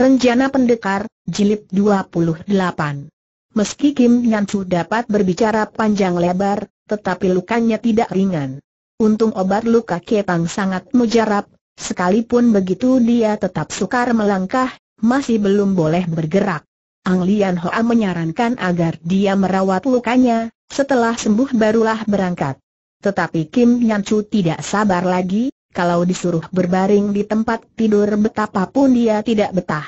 Renjana Pendekar, Jilid 28. Meski Kim Nyansu dapat berbicara panjang lebar, tetapi lukanya tidak ringan. Untung obat luka Ketang sangat mujarab, sekalipun begitu dia tetap sukar melangkah, masih belum boleh bergerak. Ang Lian Hoa menyarankan agar dia merawat lukanya, setelah sembuh barulah berangkat. Tetapi Kim Nyansu tidak sabar lagi. Kalau disuruh berbaring di tempat tidur betapapun dia tidak betah.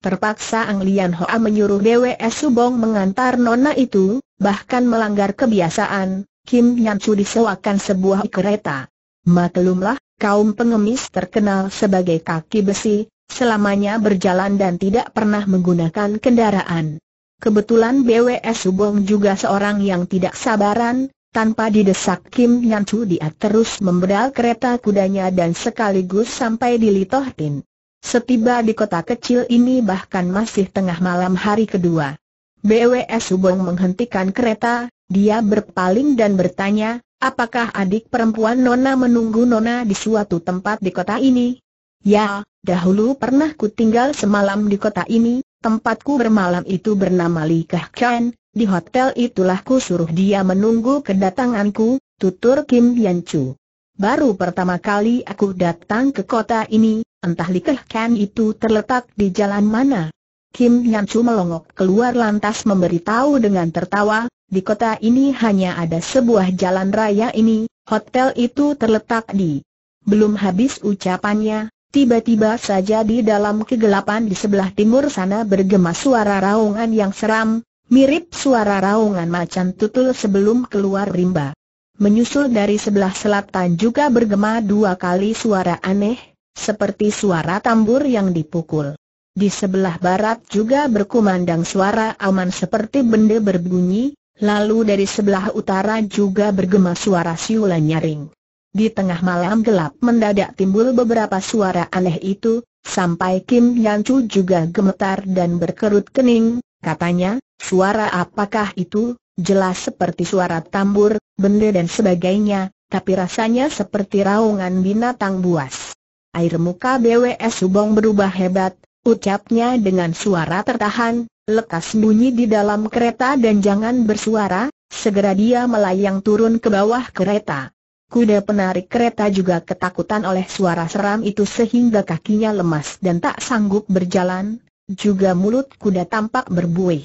Terpaksa Ang Lian Hoa menyuruh BWS Subong mengantar nona itu, bahkan melanggar kebiasaan, Kim Nyansu disewakan sebuah kereta. Maklumlah, kaum pengemis terkenal sebagai kaki besi, selamanya berjalan dan tidak pernah menggunakan kendaraan. Kebetulan BWS Subong juga seorang yang tidak sabaran. Tanpa didesak Kim Nyansu dia terus membedal kereta kudanya dan sekaligus sampai di Litohtin. Setiba di kota kecil ini bahkan masih tengah malam hari kedua. BWS Subong menghentikan kereta, dia berpaling dan bertanya, apakah adik perempuan nona menunggu nona di suatu tempat di kota ini? Ya, dahulu pernah ku tinggal semalam di kota ini, tempatku bermalam itu bernama Li Kak Chan. Di hotel itulah ku suruh dia menunggu kedatanganku, tutur Kim Yan Chu. Baru pertama kali aku datang ke kota ini, entah Li Kak Chan itu terletak di jalan mana. Kim Yan Chu melongok keluar lantas memberitahu dengan tertawa, di kota ini hanya ada sebuah jalan raya ini, hotel itu terletak di. Belum habis ucapannya, tiba-tiba saja di dalam kegelapan di sebelah timur sana bergema suara raungan yang seram. Mirip suara raungan macan tutul sebelum keluar rimba. Menyusul dari sebelah selatan juga bergema dua kali suara aneh, seperti suara tambur yang dipukul. Di sebelah barat juga berkumandang suara aman seperti benda berbunyi, lalu dari sebelah utara juga bergema suara siulan nyaring. Di tengah malam gelap mendadak timbul beberapa suara aneh itu, sampai Kim Nyansu juga gemetar dan berkerut kening, katanya, suara apakah itu? Jelas seperti suara tambur, benda dan sebagainya, tapi rasanya seperti raungan binatang buas. Air muka BWS Subong berubah hebat, ucapnya dengan suara tertahan, lekas bunyi di dalam kereta dan jangan bersuara, segera dia melayang turun ke bawah kereta. Kuda penarik kereta juga ketakutan oleh suara seram itu sehingga kakinya lemas dan tak sanggup berjalan, juga mulut kuda tampak berbuih.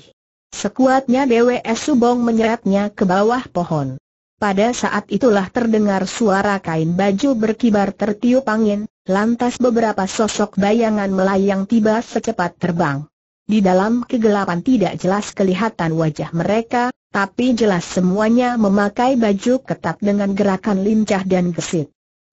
Sekuatnya BWS Subong menyeretnya ke bawah pohon. Pada saat itulah terdengar suara kain baju berkibar tertiup angin, lantas beberapa sosok bayangan melayang tiba secepat terbang. Di dalam kegelapan tidak jelas kelihatan wajah mereka, tapi jelas semuanya memakai baju ketat dengan gerakan lincah dan gesit.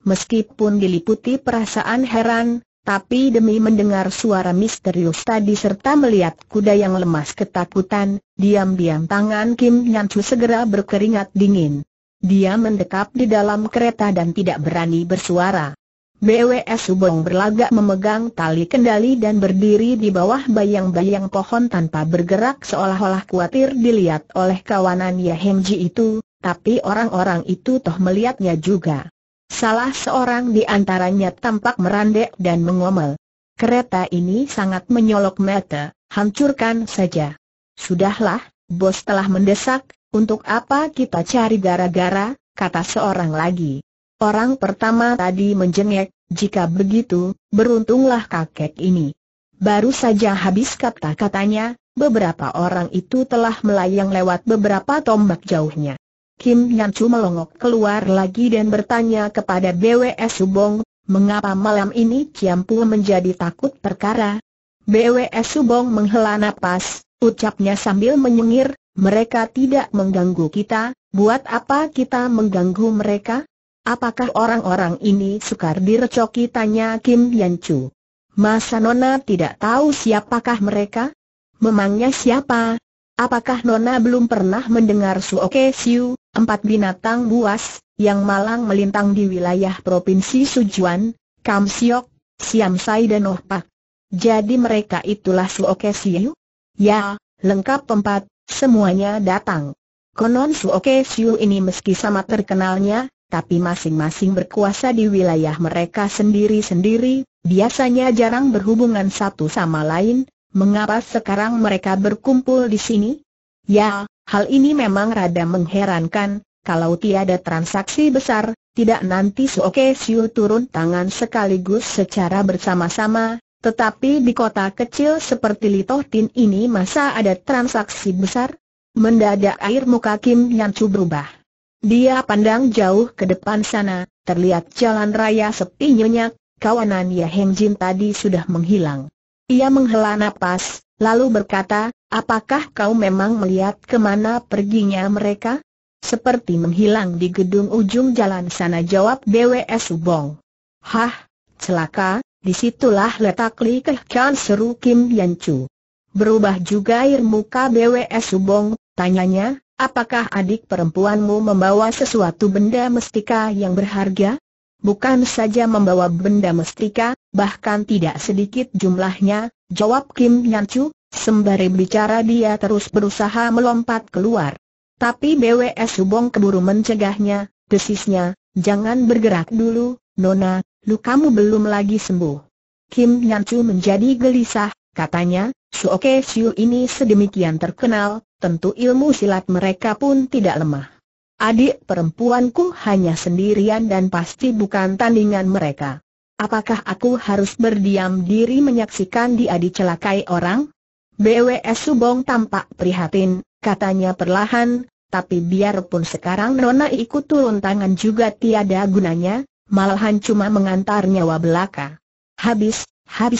Meskipun diliputi perasaan heran, tapi demi mendengar suara misterius tadi serta melihat kuda yang lemas ketakutan, diam-diam tangan Kim Nyansu segera berkeringat dingin. Dia mendekap di dalam kereta dan tidak berani bersuara. BWS Subong berlagak memegang tali kendali dan berdiri di bawah bayang-bayang pohon tanpa bergerak seolah-olah khawatir dilihat oleh kawanannya Hemji itu, tapi orang-orang itu toh melihatnya juga. Salah seorang di antaranya tampak merandek dan mengomel. Kereta ini sangat menyolok mata, hancurkan saja. Sudahlah, bos telah mendesak, untuk apa kita cari gara-gara, kata seorang lagi. Orang pertama tadi menjengek, jika begitu, beruntunglah kakek ini. Baru saja habis kata-katanya, beberapa orang itu telah melayang lewat beberapa tombak jauhnya. Kim Nyansu melongok keluar lagi dan bertanya kepada BWS Subong, mengapa malam ini Ciampu menjadi takut perkara? BWS Subong menghela napas, ucapnya sambil menyengir, mereka tidak mengganggu kita, buat apa kita mengganggu mereka? Apakah orang-orang ini sukar direcoki? Tanya Kim Nyansu. Masa nona tidak tahu siapakah mereka? Memangnya siapa? Apakah nona belum pernah mendengar Suoke Siu, 4 binatang buas, yang malang melintang di wilayah Provinsi Sichuan, Kam Siok, Siam Sai dan Oh Pak? Jadi mereka itulah Suoke Siu? Ya, lengkap 4, semuanya datang. Konon Suoke Siu ini meski sama terkenalnya, tapi masing-masing berkuasa di wilayah mereka sendiri-sendiri, biasanya jarang berhubungan satu sama lain. Mengapa sekarang mereka berkumpul di sini? Ya, hal ini memang rada mengherankan. Kalau tiada transaksi besar, tidak nanti Suoke Siu turun tangan sekaligus secara bersama-sama. Tetapi di kota kecil seperti Litohtin ini masa ada transaksi besar? Mendadak air muka Kim Yan Chu berubah. Dia pandang jauh ke depan sana, terlihat jalan raya sepi nyenyak. Kawanan Ya Heng Jin tadi sudah menghilang. Ia menghela napas, lalu berkata, apakah kau memang melihat kemana perginya mereka? Seperti menghilang di gedung ujung jalan sana, jawab BWS Subong. Hah, celaka, disitulah letak Li Kak Chan, seru Kim Yan Chu. Berubah juga air muka BWS Subong, tanyanya, apakah adik perempuanmu membawa sesuatu benda mestika yang berharga? Bukan saja membawa benda mestika, bahkan tidak sedikit jumlahnya, jawab Kim Yan Chu. Sembari bicara dia terus berusaha melompat keluar. Tapi BWS Subong keburu mencegahnya, desisnya, jangan bergerak dulu, Nona, lukamu belum lagi sembuh. Kim Yan Chu menjadi gelisah, katanya, Suoke Siu ini sedemikian terkenal, tentu ilmu silat mereka pun tidak lemah. Adik perempuanku hanya sendirian dan pasti bukan tandingan mereka. Apakah aku harus berdiam diri menyaksikan dia dicelakai orang? BWS Subong tampak prihatin, katanya perlahan, tapi biarpun sekarang Nona ikut turun tangan juga tiada gunanya, malahan cuma mengantar nyawa belaka. Habis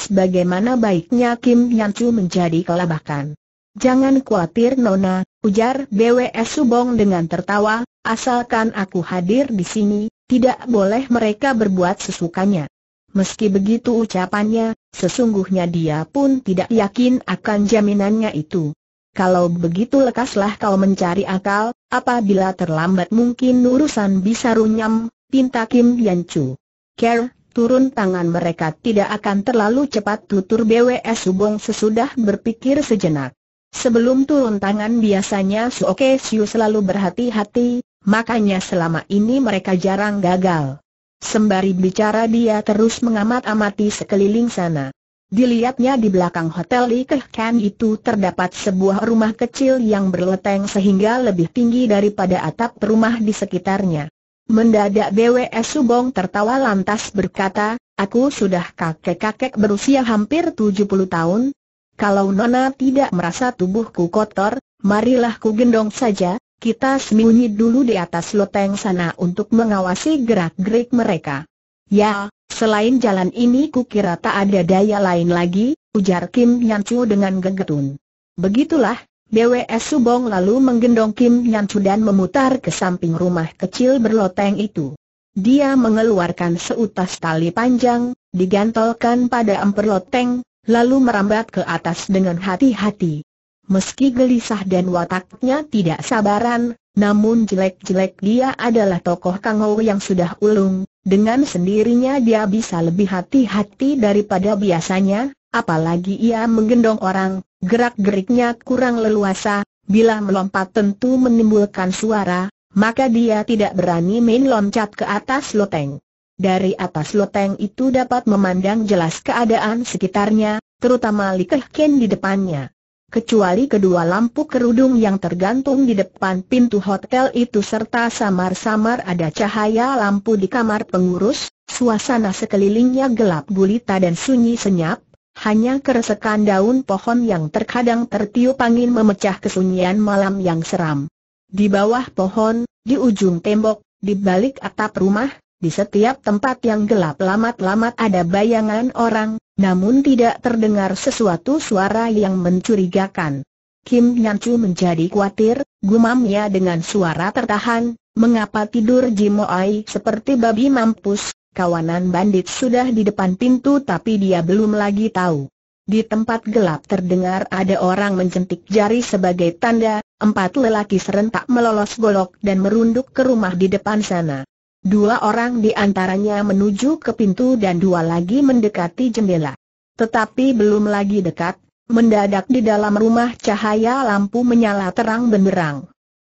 bagaimana baiknya Kim Yan Chu menjadi kelabakan. Jangan khawatir Nona, ujar BWS Subong dengan tertawa. Asalkan aku hadir di sini, tidak boleh mereka berbuat sesukanya. Meski begitu ucapannya, sesungguhnya dia pun tidak yakin akan jaminannya itu. Kalau begitu lekaslah kau mencari akal, apabila terlambat mungkin urusan bisa runyam, pinta Kim Yan Chu. Care, turun tangan mereka tidak akan terlalu cepat, tutur BWS Subong sesudah berpikir sejenak. Sebelum turun tangan biasanya Suoke Siu selalu berhati-hati. Makanya selama ini mereka jarang gagal. Sembari bicara dia terus mengamat-amati sekeliling sana. Dilihatnya di belakang hotel Li Kak Chan itu terdapat sebuah rumah kecil yang berleteng sehingga lebih tinggi daripada atap rumah di sekitarnya. Mendadak BWS Subong tertawa lantas berkata, aku sudah kakek-kakek berusia hampir 70 tahun. Kalau Nona tidak merasa tubuhku kotor, marilah ku gendong saja. Kita sembunyi dulu di atas loteng sana untuk mengawasi gerak-gerik mereka. Ya, selain jalan ini kukira tak ada daya lain lagi, ujar Kim Yan Chu dengan gegetun. Begitulah, BWS Subong lalu menggendong Kim Yan Chu dan memutar ke samping rumah kecil berloteng itu. Dia mengeluarkan seutas tali panjang, digantolkan pada emper loteng, lalu merambat ke atas dengan hati-hati. Meski gelisah dan wataknya tidak sabaran, namun jelek-jelek dia adalah tokoh Kang Ho yang sudah ulung. Dengan sendirinya dia bisa lebih hati-hati daripada biasanya, apalagi ia menggendong orang, gerak-geriknya kurang leluasa, bila melompat tentu menimbulkan suara, maka dia tidak berani main loncat ke atas loteng. Dari atas loteng itu dapat memandang jelas keadaan sekitarnya, terutama Li Kak Chan di depannya. Kecuali kedua lampu kerudung yang tergantung di depan pintu hotel itu serta samar-samar ada cahaya lampu di kamar pengurus, suasana sekelilingnya gelap gulita dan sunyi senyap, hanya keresekan daun pohon yang terkadang tertiup angin memecah kesunyian malam yang seram. Di bawah pohon, di ujung tembok, di balik atap rumah, di setiap tempat yang gelap lamat-lamat ada bayangan orang. Namun tidak terdengar sesuatu suara yang mencurigakan. Kim Yan Chu menjadi khawatir, gumamnya dengan suara tertahan, mengapa tidur Jimoai seperti babi mampus? Kawanan bandit sudah di depan pintu tapi dia belum lagi tahu. Di tempat gelap terdengar ada orang menjentik jari sebagai tanda. Empat lelaki serentak melolos golok dan merunduk ke rumah di depan sana. Dua orang di antaranya menuju ke pintu dan dua lagi mendekati jendela. Tetapi belum lagi dekat, mendadak di dalam rumah cahaya lampu menyala terang benderang.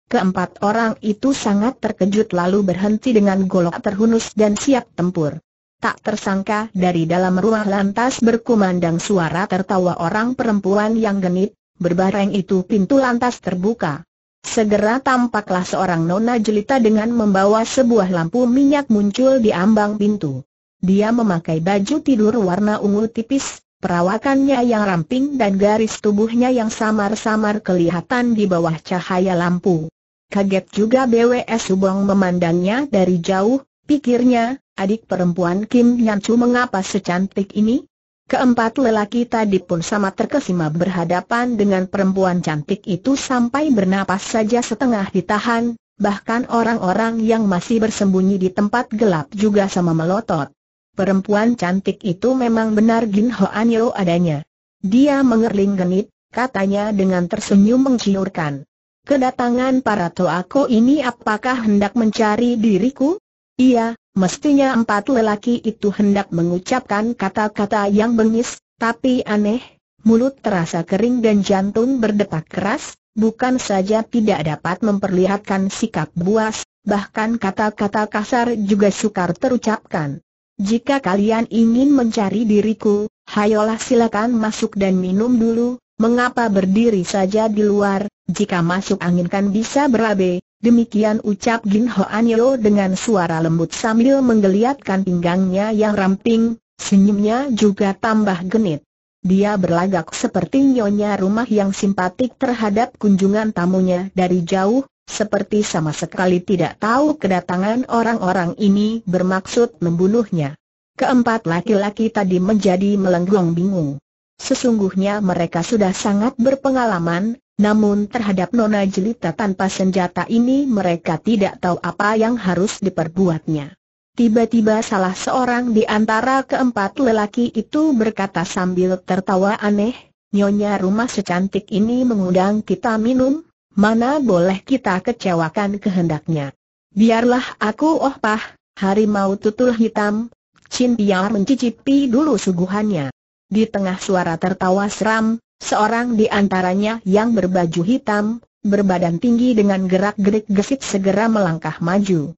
Keempat orang itu sangat terkejut lalu berhenti dengan golok terhunus dan siap tempur. Tak tersangka dari dalam ruang lantas berkumandang suara tertawa orang perempuan yang genit, berbareng itu pintu lantas terbuka. Segera tampaklah seorang nona jelita dengan membawa sebuah lampu minyak muncul di ambang pintu. Dia memakai baju tidur warna ungu tipis, perawakannya yang ramping dan garis tubuhnya yang samar-samar kelihatan di bawah cahaya lampu. Kaget juga BWS Subong memandangnya dari jauh, pikirnya, adik perempuan Kim Yan Chu mengapa secantik ini? Keempat lelaki tadi pun sama terkesima berhadapan dengan perempuan cantik itu sampai bernapas saja setengah ditahan, bahkan orang-orang yang masih bersembunyi di tempat gelap juga sama melotot. Perempuan cantik itu memang benar Gin Ho Anyo adanya. Dia mengerling genit, katanya dengan tersenyum menciurkan. Kedatangan para toako ini apakah hendak mencari diriku? Iya. Mestinya empat lelaki itu hendak mengucapkan kata-kata yang bengis, tapi aneh, mulut terasa kering dan jantung berdetak keras, bukan saja tidak dapat memperlihatkan sikap buas, bahkan kata-kata kasar juga sukar terucapkan. Jika kalian ingin mencari diriku, hayolah silakan masuk dan minum dulu, mengapa berdiri saja di luar, jika masuk angin kan bisa berabe. Demikian ucap Gin Ho Anyo dengan suara lembut sambil menggeliatkan pinggangnya yang ramping, senyumnya juga tambah genit. Dia berlagak seperti nyonya rumah yang simpatik terhadap kunjungan tamunya dari jauh, seperti sama sekali tidak tahu kedatangan orang-orang ini bermaksud membunuhnya. Keempat laki-laki tadi menjadi melenggong bingung. Sesungguhnya mereka sudah sangat berpengalaman. Namun terhadap nona jelita tanpa senjata ini mereka tidak tahu apa yang harus diperbuatnya. Tiba-tiba salah seorang di antara keempat lelaki itu berkata sambil tertawa aneh, nyonya rumah secantik ini mengundang kita minum, mana boleh kita kecewakan kehendaknya. Biarlah aku harimau tutul hitam, Chin Piau mencicipi dulu suguhannya. Di tengah suara tertawa seram, seorang di antaranya yang berbaju hitam, berbadan tinggi dengan gerak-gerik gesit segera melangkah maju.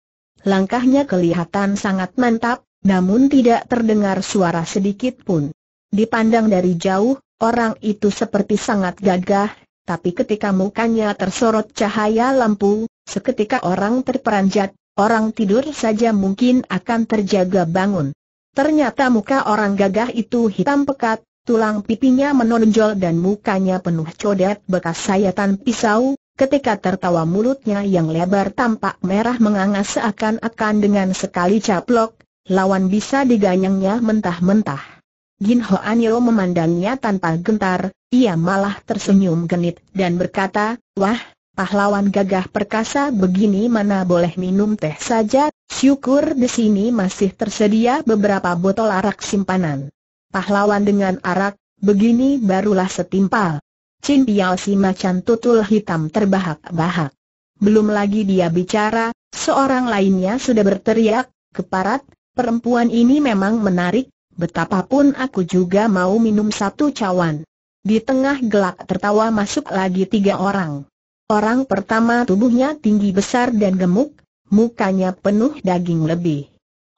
Langkahnya kelihatan sangat mantap, namun tidak terdengar suara sedikit pun. Dipandang dari jauh, orang itu seperti sangat gagah, tapi ketika mukanya tersorot cahaya lampu, seketika orang terperanjat, orang tidur saja mungkin akan terjaga bangun. Ternyata muka orang gagah itu hitam pekat. Tulang pipinya menonjol dan mukanya penuh codet bekas sayatan pisau, ketika tertawa mulutnya yang lebar tampak merah menganga seakan-akan dengan sekali caplok, lawan bisa diganyangnya mentah-mentah. Gin Ho Anyo memandangnya tanpa gentar, ia malah tersenyum genit dan berkata, wah, pahlawan gagah perkasa begini mana boleh minum teh saja, syukur di sini masih tersedia beberapa botol arak simpanan. Pahlawan dengan arak, begini barulah setimpal. Chin Piau si macan tutul hitam terbahak-bahak. Belum lagi dia bicara, seorang lainnya sudah berteriak, keparat, perempuan ini memang menarik, betapapun aku juga mau minum satu cawan. Di tengah gelak tertawa masuk lagi tiga orang. Orang pertama tubuhnya tinggi besar dan gemuk, mukanya penuh daging lebih.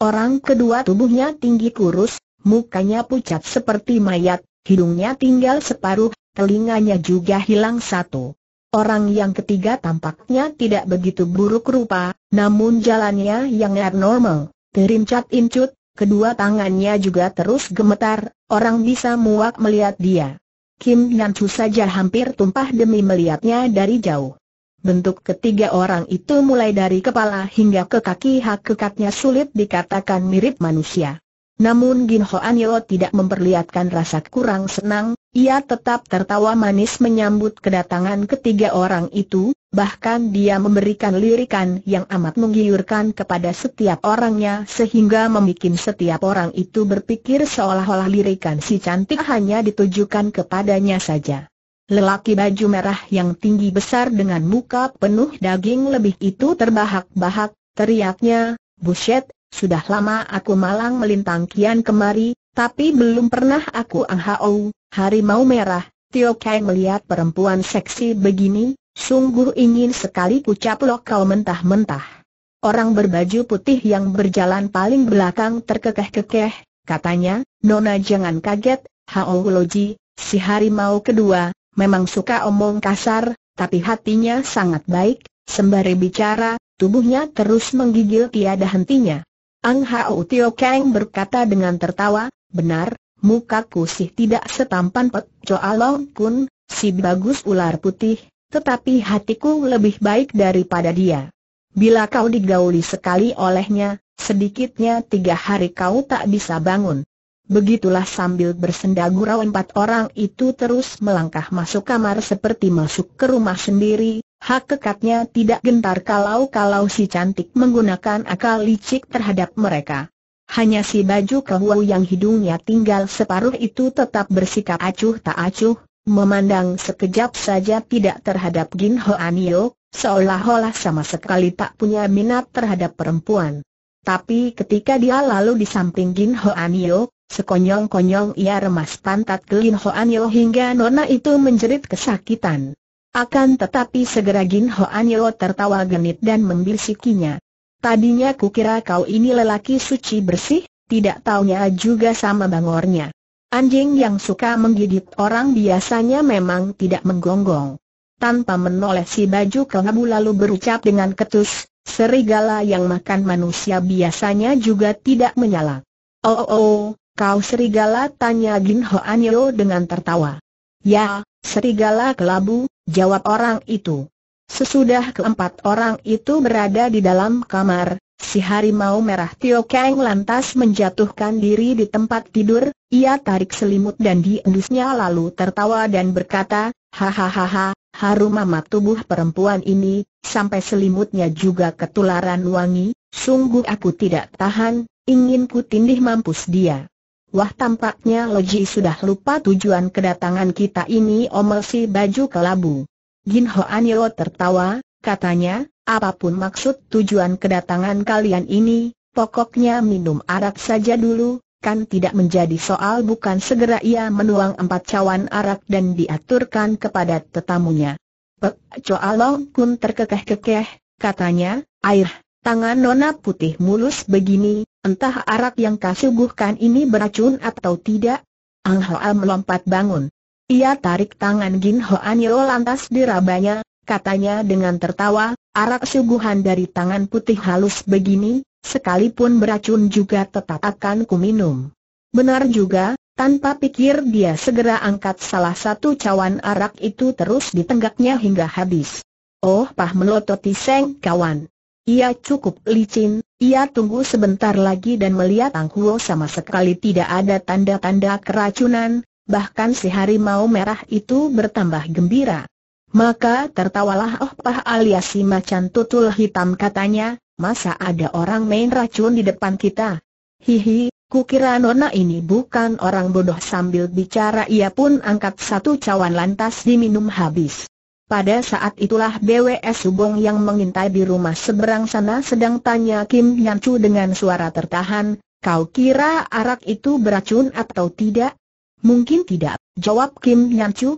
Orang kedua tubuhnya tinggi kurus. Mukanya pucat seperti mayat, hidungnya tinggal separuh, telinganya juga hilang satu. Orang yang ketiga tampaknya tidak begitu buruk rupa, namun jalannya yang abnormal, terincut-incut, kedua tangannya juga terus gemetar, orang bisa muak melihat dia. Kim Yan Chu saja hampir tumpah demi melihatnya dari jauh. Bentuk ketiga orang itu mulai dari kepala hingga ke kaki hakikatnya sulit dikatakan mirip manusia. Namun Gin Ho Anyo tidak memperlihatkan rasa kurang senang, ia tetap tertawa manis menyambut kedatangan ketiga orang itu, bahkan dia memberikan lirikan yang amat menggiurkan kepada setiap orangnya sehingga membuat setiap orang itu berpikir seolah-olah lirikan si cantik hanya ditujukan kepadanya saja. Lelaki baju merah yang tinggi besar dengan muka penuh daging lebih itu terbahak-bahak, teriaknya, buset. Sudah lama aku malang melintang kian kemari, tapi belum pernah aku Ang Hao, harimau merah, Tio Kai melihat perempuan seksi begini, Sungguh ingin sekali kucaplok kau mentah-mentah. Orang berbaju putih yang berjalan paling belakang terkekeh-kekeh, katanya, Nona jangan kaget, Hao Loji, si harimau kedua, memang suka omong kasar, tapi hatinya sangat baik. Sembari bicara, tubuhnya terus menggigil tiada hentinya. Ang Hao Tio Kang berkata dengan tertawa, benar, mukaku sih tidak setampan Pek Coa Long Kun, si bagus ular putih, tetapi hatiku lebih baik daripada dia. Bila kau digauli sekali olehnya, sedikitnya 3 hari kau tak bisa bangun. Begitulah sambil bersenda gurau 4 orang itu terus melangkah masuk kamar seperti masuk ke rumah sendiri. Hak kekatnya tidak gentar kalau-kalau si cantik menggunakan akal licik terhadap mereka. Hanya si baju kewu yang hidungnya tinggal separuh itu tetap bersikap acuh tak acuh, memandang sekejap saja tidak terhadap Gin Ho Anyo, seolah-olah sama sekali tak punya minat terhadap perempuan. Tapi ketika dia lalu di samping Gin Ho Anyo, sekonyong-konyong ia remas pantat ke Gin Ho Anyo hingga nona itu menjerit kesakitan. Akan tetapi segera Gin Ho Anyo tertawa genit dan membisikinya, tadinya kukira kau ini lelaki suci bersih, tidak taunya juga sama bangornya. Anjing yang suka menggigit orang biasanya memang tidak menggonggong. Tanpa menoleh si baju kelabu lalu berucap dengan ketus, serigala yang makan manusia biasanya juga tidak menyala. Kau serigala? Tanya Gin Ho Anyo dengan tertawa. Ya, serigala kelabu, jawab orang itu. Sesudah ke-4 orang itu berada di dalam kamar, si harimau merah Tio Kang lantas menjatuhkan diri di tempat tidur. Ia tarik selimut dan diendusnya lalu tertawa dan berkata, hahaha, harum amat tubuh perempuan ini, sampai selimutnya juga ketularan wangi. Sungguh aku tidak tahan, ingin ku tindih mampus dia. Wah, tampaknya Loji sudah lupa tujuan kedatangan kita ini, omel si baju kelabu. Gin Ho Anyo tertawa, katanya, apapun maksud tujuan kedatangan kalian ini, pokoknya minum arak saja dulu, kan tidak menjadi soal bukan? Segera ia menuang 4 cawan arak dan diaturkan kepada tetamunya. Pek Coa Long Kun terkekeh-kekeh, katanya, air. Tangan nona putih mulus begini, entah arak yang kau suguhkan ini beracun atau tidak. Ang Hao melompat bangun. Ia tarik tangan Gin Ho Anyo lantas dirabanya, katanya dengan tertawa, arak suguhan dari tangan putih halus begini, sekalipun beracun juga tetap akan kuminum. Benar juga, tanpa pikir dia segera angkat salah satu cawan arak itu terus ditenggaknya hingga habis. Oh pah, melototi seng kawan. Ia cukup licin, ia tunggu sebentar lagi dan melihat Ang Hao sama sekali tidak ada tanda-tanda keracunan, bahkan si harimau merah itu bertambah gembira. Maka tertawalah, oh pah alias si macan tutul hitam, katanya, masa ada orang main racun di depan kita? Hihi, kukira nona ini bukan orang bodoh. Sambil bicara ia pun angkat 1 cawan lantas diminum habis. Pada saat itulah BWS Subong yang mengintai di rumah seberang sana sedang tanya Kim Yan Chu dengan suara tertahan, kau kira arak itu beracun atau tidak? Mungkin tidak, jawab Kim Yan Chu,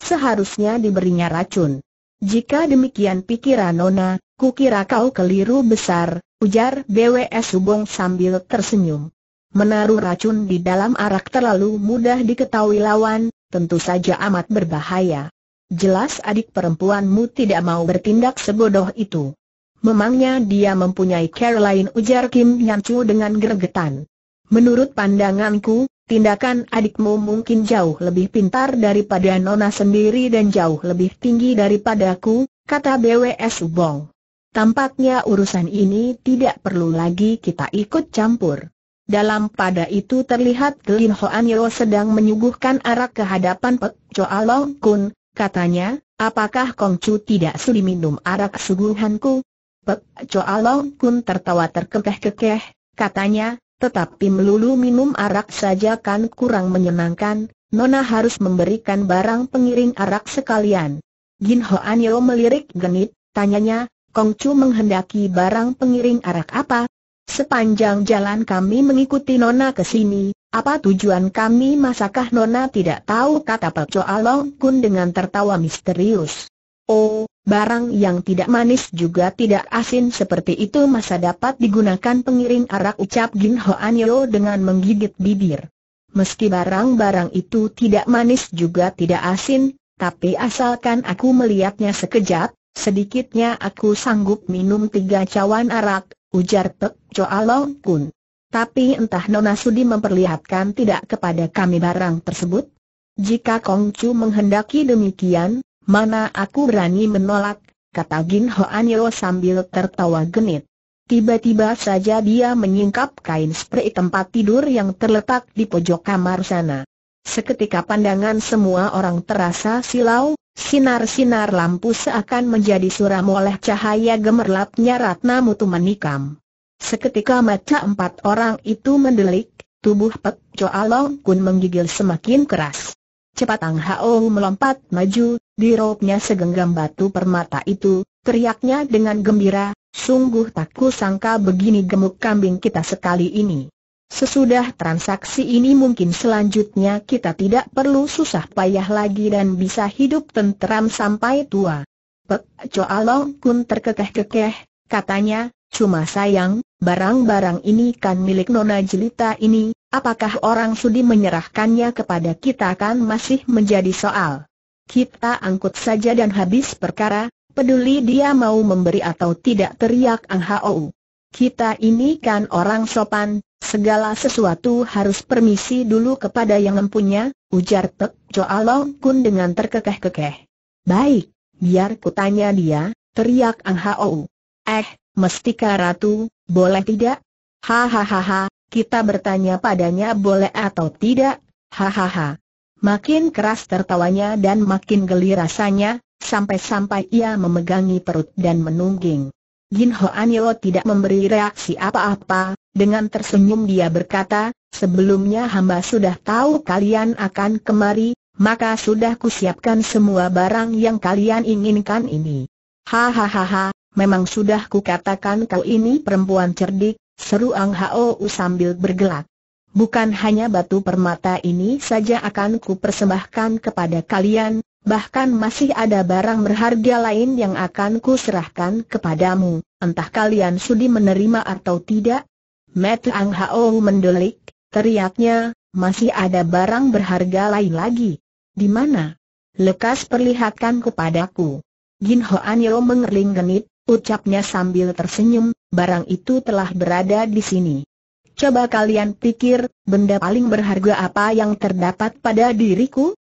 seharusnya diberinya racun. Jika demikian pikiran nona, kukira kau keliru besar, ujar BWS Subong sambil tersenyum. Menaruh racun di dalam arak terlalu mudah diketahui lawan, tentu saja amat berbahaya. Jelas adik perempuanmu tidak mau bertindak sebodoh itu. Memangnya dia mempunyai cara lain, ujar Kim Yan Chu dengan geregetan. Menurut pandanganku, tindakan adikmu mungkin jauh lebih pintar daripada nona sendiri dan jauh lebih tinggi daripadaku, kata BWS Subong. Tampaknya urusan ini tidak perlu lagi kita ikut campur. Dalam pada itu terlihat Gin Ho Anyo sedang menyuguhkan arak ke hadapan Pek Coa Long Kun. Katanya, apakah Kongcu tidak sudi minum arak suguhanku? Pek Coa Long Kun tertawa terkekeh-kekeh, katanya, tetapi melulu minum arak saja kan kurang menyenangkan, nona harus memberikan barang pengiring arak sekalian. Gin Ho Anyo melirik genit, tanyanya, Kongcu menghendaki barang pengiring arak apa? Sepanjang jalan kami mengikuti nona ke sini, apa tujuan kami? Masakah nona tidak tahu, kata Pek Coa Long Kun dengan tertawa misterius. Oh, barang yang tidak manis juga tidak asin seperti itu masa dapat digunakan pengiring arak, ucap Gin Ho Anyo dengan menggigit bibir. Meski barang-barang itu tidak manis juga tidak asin, tapi asalkan aku melihatnya sekejap, sedikitnya aku sanggup minum 3 cawan arak, ujar Pek Coa Long Kun. Tapi entah Nona Sudi memperlihatkan tidak kepada kami barang tersebut. Jika Kongcu menghendaki demikian, mana aku berani menolak, kata Gin Ho Anyo sambil tertawa genit. Tiba-tiba saja dia menyingkap kain spray tempat tidur yang terletak di pojok kamar sana. Seketika pandangan semua orang terasa silau. Sinar-sinar lampu seakan menjadi suram oleh cahaya gemerlapnya Ratna Mutu Menikam. Seketika mata 4 orang itu mendelik, tubuh Pek Coa Long Kun menggigil semakin keras. Cepat Ang Hao melompat maju, dirobnya segenggam batu permata itu, teriaknya dengan gembira, sungguh tak kusangka begini gemuk kambing kita sekali ini. Sesudah transaksi ini mungkin selanjutnya kita tidak perlu susah payah lagi dan bisa hidup tenteram sampai tua. Pek Coa Long Kun terkekeh-kekeh, katanya, cuma sayang, barang-barang ini kan milik Nona Jelita ini, apakah orang sudi menyerahkannya kepada kita kan masih menjadi soal. Kita angkut saja dan habis perkara, peduli dia mau memberi atau tidak, teriak Ang Hao. Kita ini kan orang sopan, segala sesuatu harus permisi dulu kepada yang mempunyai, ujar Pek Coa Long Kun dengan terkekeh-kekeh. Baik, biar kutanya dia, teriak Ang Hao. Mestika Ratu, boleh tidak? Hahaha, kita bertanya padanya boleh atau tidak? Hahaha. Makin keras tertawanya dan makin geli rasanya, sampai-sampai ia memegangi perut dan menungging. Gin Ho Anyo tidak memberi reaksi apa-apa, dengan tersenyum dia berkata, sebelumnya hamba sudah tahu kalian akan kemari, maka sudah kusiapkan semua barang yang kalian inginkan ini. Hahaha, memang sudah kukatakan kau ini perempuan cerdik, seru Ang Hao sambil bergelak. Bukan hanya batu permata ini saja akan kupersembahkan kepada kalian, bahkan masih ada barang berharga lain yang akan kuserahkan kepadamu, entah kalian sudi menerima atau tidak. Mata Ang Hao mendelik, teriaknya, masih ada barang berharga lain lagi. Di mana? Lekas perlihatkan kepadaku. Gin Ho Anyo mengerling genit, ucapnya sambil tersenyum, barang itu telah berada di sini. Coba kalian pikir, benda paling berharga apa yang terdapat pada diriku?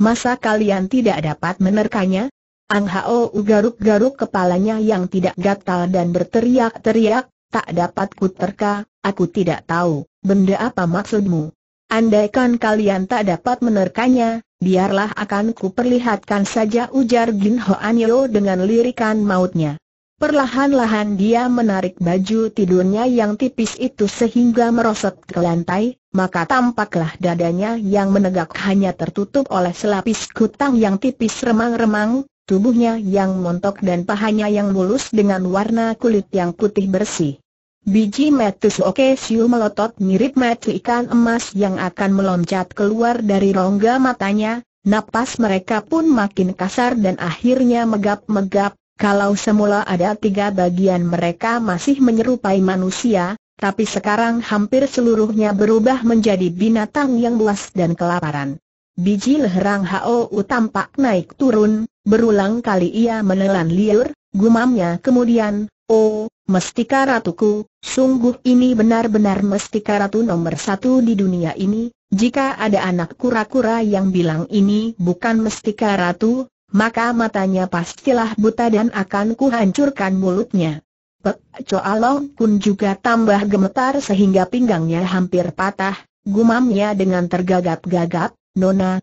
Masa kalian tidak dapat menerkanya? Ang Hao garuk-garuk kepalanya yang tidak gatal dan berteriak-teriak, tak dapat kuterka, aku tidak tahu, benda apa maksudmu? Andaikan kalian tak dapat menerkanya, biarlah akan kuperlihatkan saja, ujar Gin Ho Anyo dengan lirikan mautnya. Perlahan-lahan dia menarik baju tidurnya yang tipis itu sehingga merosot ke lantai. Maka tampaklah dadanya yang menegak hanya tertutup oleh selapis kutang yang tipis remang-remang, tubuhnya yang montok dan pahanya yang mulus dengan warna kulit yang putih bersih. Biji mata Suoke Siu melotot mirip mata ikan emas yang akan meloncat keluar dari rongga matanya, napas mereka pun makin kasar dan akhirnya megap-megap. Kalau semula ada 3 bagian mereka masih menyerupai manusia, tapi sekarang hampir seluruhnya berubah menjadi binatang yang buas dan kelaparan. Biji leher Ang Hao tampak naik turun, berulang kali ia menelan liur, gumamnya kemudian, oh, mestika ratuku, sungguh ini benar-benar mestika ratu nomor 1 di dunia ini, jika ada anak kura-kura yang bilang ini bukan mestika ratu, maka matanya pastilah buta dan akan kuhancurkan mulutnya. Pek Coa Long Kun juga tambah gemetar sehingga pinggangnya hampir patah, gumamnya dengan tergagap-gagap, Nona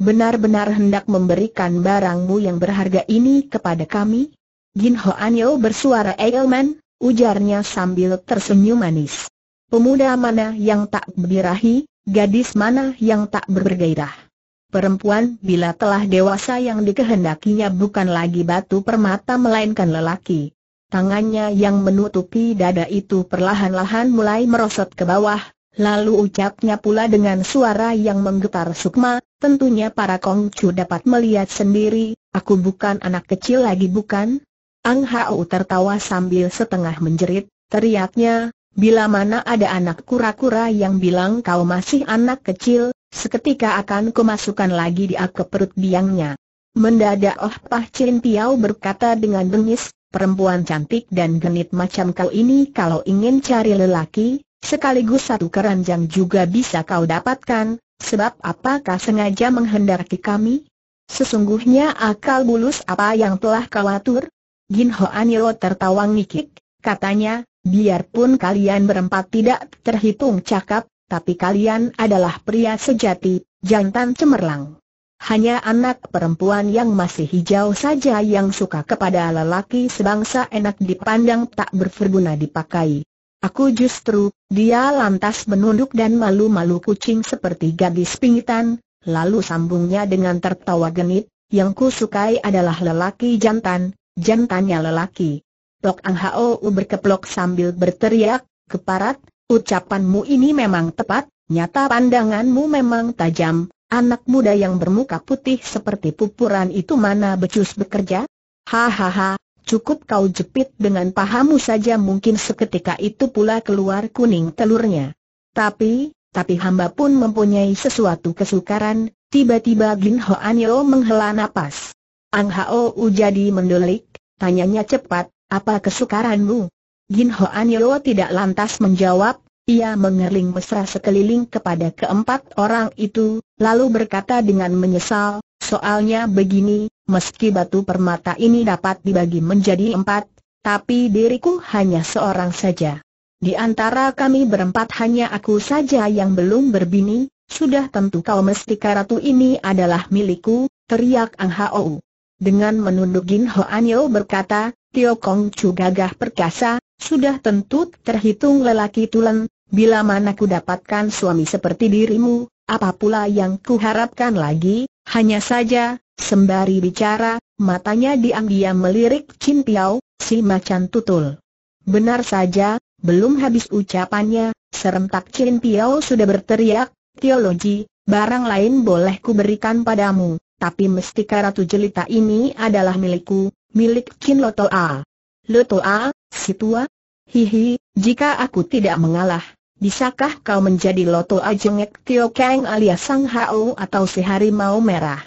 benar-benar hendak memberikan barangmu yang berharga ini kepada kami? Gin Ho Anyo bersuara eilman, ujarnya sambil tersenyum manis. Pemuda mana yang tak berdirahi, gadis mana yang tak bergairah? Perempuan bila telah dewasa yang dikehendakinya bukan lagi batu permata melainkan lelaki. Tangannya yang menutupi dada itu perlahan-lahan mulai merosot ke bawah, lalu ucapnya pula dengan suara yang menggetar sukma, tentunya para Kongcu dapat melihat sendiri, Aku bukan anak kecil lagi bukan? Ang Hao tertawa sambil setengah menjerit, teriaknya, bila mana ada anak kura-kura yang bilang kau masih anak kecil, seketika akan kumasukkan lagi dia ke perut biangnya. Mendadak Oh Pah Chin Piau berkata dengan bengis, perempuan cantik dan genit macam kau ini kalau ingin cari lelaki, sekaligus satu keranjang juga bisa kau dapatkan, sebab apakah sengaja menghendaki kami? Sesungguhnya akal bulus apa yang telah kau atur? Gin Ho Anyo tertawa ngikik, katanya, biarpun kalian berempat tidak terhitung cakap, tapi kalian adalah pria sejati, jantan cemerlang. Hanya anak perempuan yang masih hijau saja yang suka kepada lelaki sebangsa enak dipandang tak berguna dipakai. Aku justru, dia lantas menunduk dan malu-malu kucing seperti gadis pingitan, lalu sambungnya dengan tertawa genit, yang ku sukai adalah lelaki jantan, jantannya lelaki. Tok Ang Hao berkeplok sambil berteriak, keparat, ucapanmu ini memang tepat, nyata pandanganmu memang tajam. Anak muda yang bermuka putih seperti pupuran itu mana becus bekerja? Hahaha, cukup kau jepit dengan pahamu saja mungkin seketika itu pula keluar kuning telurnya. Tapi hamba pun mempunyai sesuatu kesukaran, tiba-tiba Gin Ho Anyo menghela napas. Ang Hao jadi mendelik, tanyanya cepat, apa kesukaranmu? Gin Ho Anyo tidak lantas menjawab. Ia mengerling mesra sekeliling kepada keempat orang itu, lalu berkata dengan menyesal, soalnya begini, meski batu permata ini dapat dibagi menjadi empat, tapi diriku hanya seorang saja. Di antara kami berempat hanya aku saja yang belum berbini, sudah tentu kau mestika ratu ini adalah milikku, teriak Ang Hao. Dengan menunduk Gin Ho Anyo berkata, Tio Kong Chu gagah perkasa, sudah tentu terhitung lelaki tulen. Bila mana ku dapatkan suami seperti dirimu, apa pula yang ku harapkan lagi? Hanya saja, sembari bicara, matanya diam-diam melirik Chin Piau, si macan tutul. Benar saja, belum habis ucapannya, serentak Chin Piau sudah berteriak, teologi, barang lain boleh ku berikan padamu, tapi mestika ratu jelita ini adalah milikku, milik Chin Lotoa. Lotoa, si tua? Hihi, jika aku tidak mengalah, bisakah kau menjadi Loto Ajengek Tio Kang alias Sang Hao atau si harimau merah?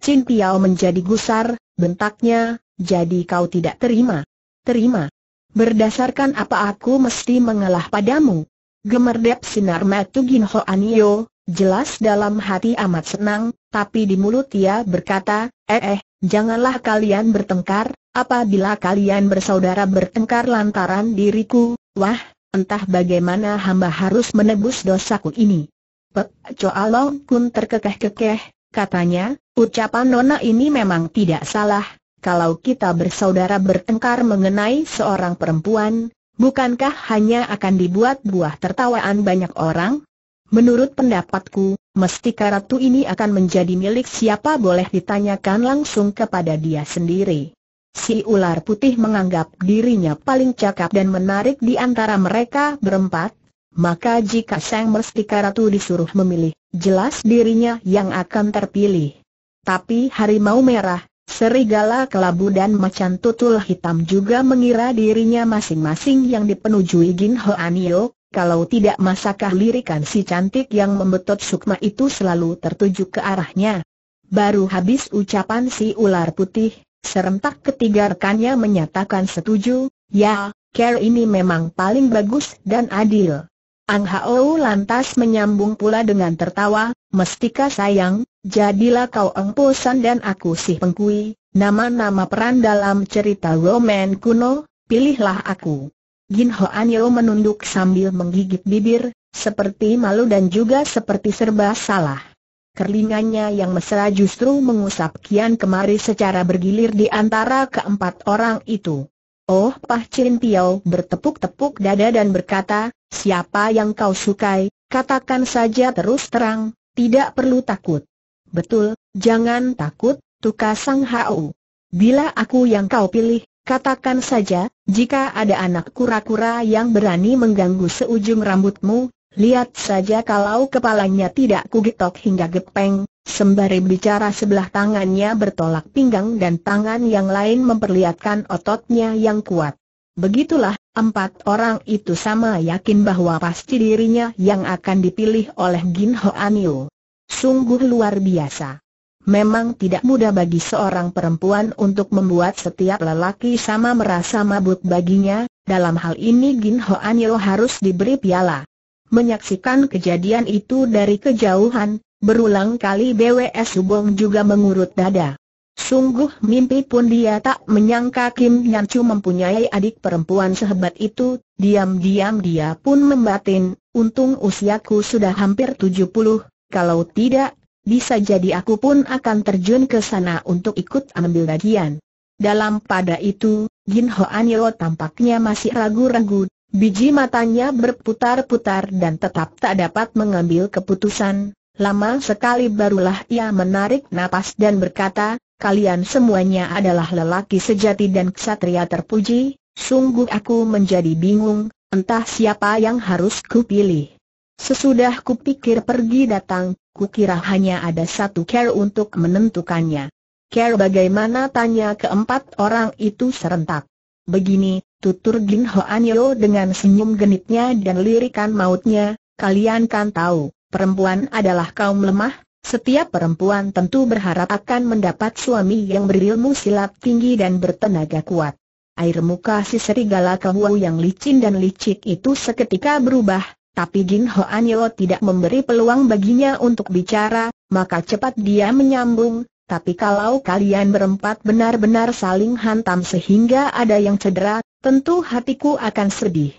Chin Piau menjadi gusar, bentaknya, jadi kau tidak terima? Terima? Berdasarkan apa aku mesti mengalah padamu? Gemerdep sinar matu Gin Ho Anyo, jelas dalam hati amat senang, tapi di mulut ia berkata, janganlah kalian bertengkar, apabila kalian bersaudara bertengkar lantaran diriku, wah, entah bagaimana hamba harus menebus dosaku ini. Pek Coa Long Kun terkekeh-kekeh, katanya, ucapan nona ini memang tidak salah. Kalau kita bersaudara bertengkar mengenai seorang perempuan, bukankah hanya akan dibuat buah tertawaan banyak orang? Menurut pendapatku, mestika ratu ini akan menjadi milik siapa boleh ditanyakan langsung kepada dia sendiri. Si ular putih menganggap dirinya paling cakap dan menarik di antara mereka berempat, maka jika sang mestika ratu disuruh memilih, jelas dirinya yang akan terpilih. Tapi harimau merah, serigala kelabu dan macan tutul hitam juga mengira dirinya masing-masing yang dipenujui Gin Ho Anyo, kalau tidak masakah lirikan si cantik yang membetot sukma itu selalu tertuju ke arahnya. Baru habis ucapan si ular putih, serentak ketiga rekannya menyatakan setuju, ya, care ini memang paling bagus dan adil. Ang Hao lantas menyambung pula dengan tertawa, mestika sayang, jadilah kau engposan dan aku si pengkui, nama-nama peran dalam cerita roman kuno, pilihlah aku. Gin Ho Anyo menunduk sambil menggigit bibir, seperti malu dan juga seperti serba salah. Kerlingannya yang mesra justru mengusap kian kemari secara bergilir di antara keempat orang itu. Oh Pah Chin Piau bertepuk-tepuk dada dan berkata, siapa yang kau sukai, katakan saja terus terang, tidak perlu takut. Betul, jangan takut, tukar Sang Hao. Bila aku yang kau pilih, katakan saja, jika ada anak kura-kura yang berani mengganggu seujung rambutmu, lihat saja kalau kepalanya tidak kugetok hingga gepeng, Sembari bicara sebelah tangannya bertolak pinggang dan tangan yang lain memperlihatkan ototnya yang kuat. Begitulah, empat orang itu sama yakin bahwa pasti dirinya yang akan dipilih oleh Gin Ho Anyo. Sungguh luar biasa. Memang tidak mudah bagi seorang perempuan untuk membuat setiap lelaki sama merasa mabuk baginya, dalam hal ini Gin Ho Anyo harus diberi piala. Menyaksikan kejadian itu dari kejauhan, berulang kali BWS Subong juga mengurut dada. Sungguh mimpi pun dia tak menyangka Kim Yan Chu mempunyai adik perempuan sehebat itu. Diam-diam dia pun membatin, untung usiaku sudah hampir 70, kalau tidak, bisa jadi aku pun akan terjun ke sana untuk ikut ambil bagian. Dalam pada itu, Gin Ho Anyo tampaknya masih ragu-ragu, biji matanya berputar-putar dan tetap tak dapat mengambil keputusan. Lama sekali barulah ia menarik napas dan berkata, "Kalian semuanya adalah lelaki sejati dan ksatria terpuji, sungguh aku menjadi bingung, entah siapa yang harus kupilih. Sesudah kupikir pergi datang, kukira hanya ada satu cara untuk menentukannya." "Cara bagaimana?" tanya keempat orang itu serentak. "Begini," tutur Gin Ho Anyo dengan senyum genitnya dan lirikan mautnya, "Kalian kan tahu, perempuan adalah kaum lemah, setiap perempuan tentu berharap akan mendapat suami yang berilmu silat tinggi dan bertenaga kuat." Air muka si serigala kehuau yang licin dan licik itu seketika berubah, tapi Gin Ho Anyo tidak memberi peluang baginya untuk bicara, maka cepat dia menyambung, "Tapi kalau kalian berempat benar-benar saling hantam sehingga ada yang cedera, tentu hatiku akan sedih."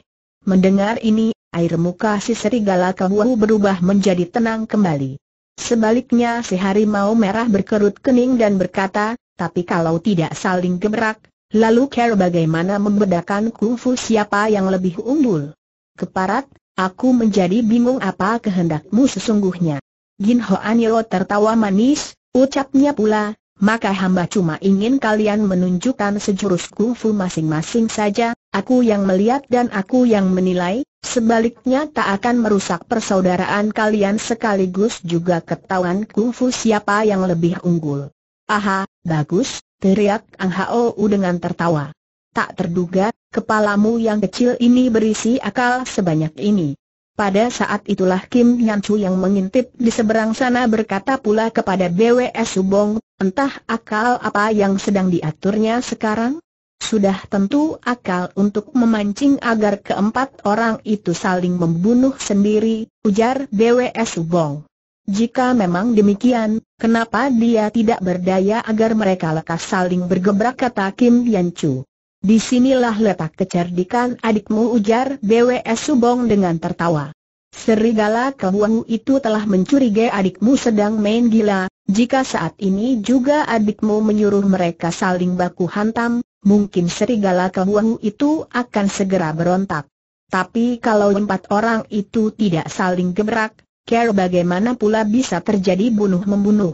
Mendengar ini, air muka si serigala kehuau berubah menjadi tenang kembali. Sebaliknya si harimau merah berkerut kening dan berkata, "Tapi kalau tidak saling gebrak, lalu cara bagaimana membedakan kungfu siapa yang lebih unggul? Keparat, aku menjadi bingung apa kehendakmu sesungguhnya." Gin Ho Anyo tertawa manis, ucapnya pula, "Maka hamba cuma ingin kalian menunjukkan sejurus kungfu masing-masing saja, aku yang melihat dan aku yang menilai. Sebaliknya tak akan merusak persaudaraan kalian sekaligus juga ketahuan kungfu siapa yang lebih unggul." "Aha, bagus," teriak Ang Hao dengan tertawa. "Tak terduga, kepalamu yang kecil ini berisi akal sebanyak ini." Pada saat itulah Kim Yan Chu yang mengintip di seberang sana berkata pula kepada BWS Subong, "Entah akal apa yang sedang diaturnya sekarang?" Sudah tentu akal untuk memancing agar keempat orang itu saling membunuh sendiri, ujar BWS Subong. Jika memang demikian, kenapa dia tidak berdaya agar mereka lekas saling bergebrak, kata Kim Yan Chu. Disinilah letak kecerdikan adikmu, ujar BWS Subong dengan tertawa. Serigala kehuau itu telah mencurigai adikmu sedang main gila, jika saat ini juga adikmu menyuruh mereka saling baku hantam, mungkin serigala kehuau itu akan segera berontak. Tapi kalau empat orang itu tidak saling gebrak, care bagaimana pula bisa terjadi bunuh-membunuh?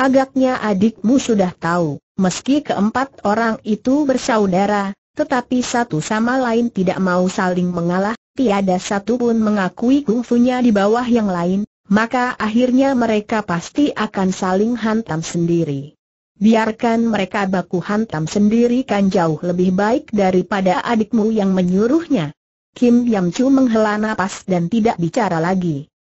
Agaknya adikmu sudah tahu, meski keempat orang itu bersaudara, tetapi satu sama lain tidak mau saling mengalah, tiada satu pun mengakui kungfunya di bawah yang lain, maka akhirnya mereka pasti akan saling hantam sendiri. Biarkan mereka baku hantam sendiri kan jauh lebih baik daripada adikmu yang menyuruhnya. Kim Yan Chu menghela napas dan tidak bicara lagi.